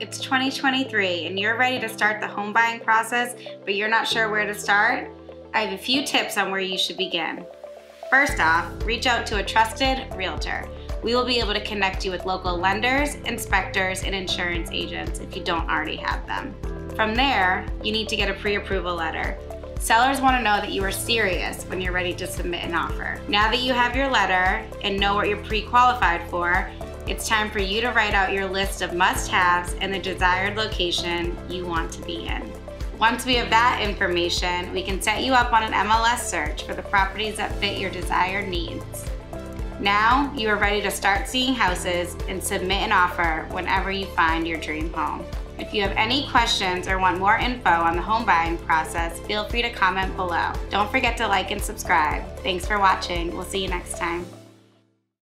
It's 2023 and you're ready to start the home buying process, but you're not sure where to start? I have a few tips on where you should begin. First off, reach out to a trusted realtor. We will be able to connect you with local lenders, inspectors, and insurance agents if you don't already have them. From there, you need to get a pre-approval letter. Sellers want to know that you are serious when you're ready to submit an offer. Now that you have your letter and know what you're pre-qualified for, it's time for you to write out your list of must-haves and the desired location you want to be in. Once we have that information, we can set you up on an MLS search for the properties that fit your desired needs. Now you are ready to start seeing houses and submit an offer whenever you find your dream home. If you have any questions or want more info on the home buying process, feel free to comment below. Don't forget to like and subscribe. Thanks for watching. We'll see you next time.